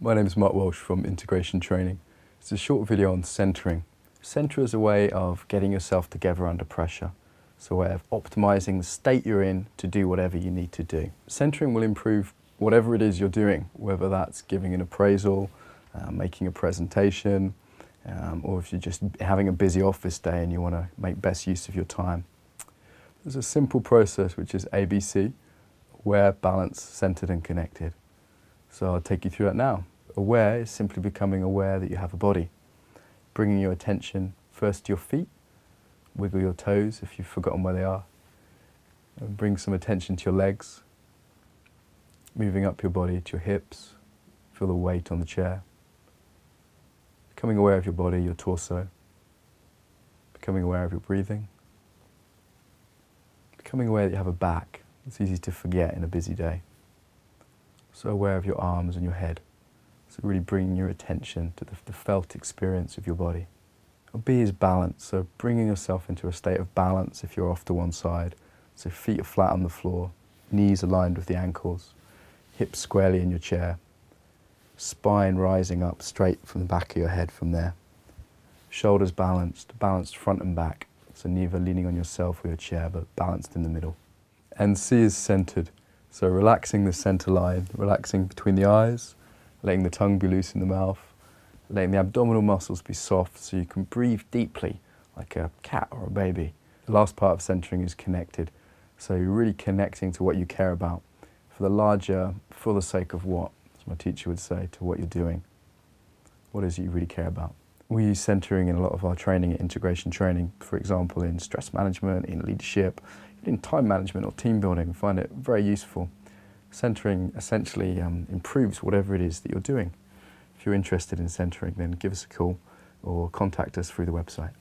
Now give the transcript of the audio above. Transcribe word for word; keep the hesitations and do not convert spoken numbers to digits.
My name is Mark Walsh from Integration Training. It's a short video on centering. Center is a way of getting yourself together under pressure. It's a way of optimizing the state you're in to do whatever you need to do. Centering will improve whatever it is you're doing, whether that's giving an appraisal, uh, making a presentation, um, or if you're just having a busy office day and you want to make best use of your time. There's a simple process which is A B C, aware, balanced, centered and connected. So I'll take you through that now. Aware is simply becoming aware that you have a body. Bringing your attention first to your feet, wiggle your toes if you've forgotten where they are, and bring some attention to your legs, moving up your body to your hips, feel the weight on the chair. Becoming aware of your body, your torso, becoming aware of your breathing. Becoming aware that you have a back. It's easy to forget in a busy day. So aware of your arms and your head. So really bringing your attention to the, the felt experience of your body. And B is balance, so bringing yourself into a state of balance if you're off to one side. So feet are flat on the floor, knees aligned with the ankles, hips squarely in your chair, spine rising up straight from the back of your head from there. Shoulders balanced, balanced front and back. So neither leaning on yourself or your chair, but balanced in the middle. And C is centered. So relaxing the center line, relaxing between the eyes, letting the tongue be loose in the mouth, letting the abdominal muscles be soft so you can breathe deeply like a cat or a baby. The last part of centering is connected. So you're really connecting to what you care about for the larger, for the sake of what, as my teacher would say, to what you're doing. What is it you really care about? We use centering in a lot of our training, integration training, for example, in stress management, in leadership, in time management or team building. We find it very useful. Centering essentially um, improves whatever it is that you're doing. If you're interested in centering, then give us a call or contact us through the website.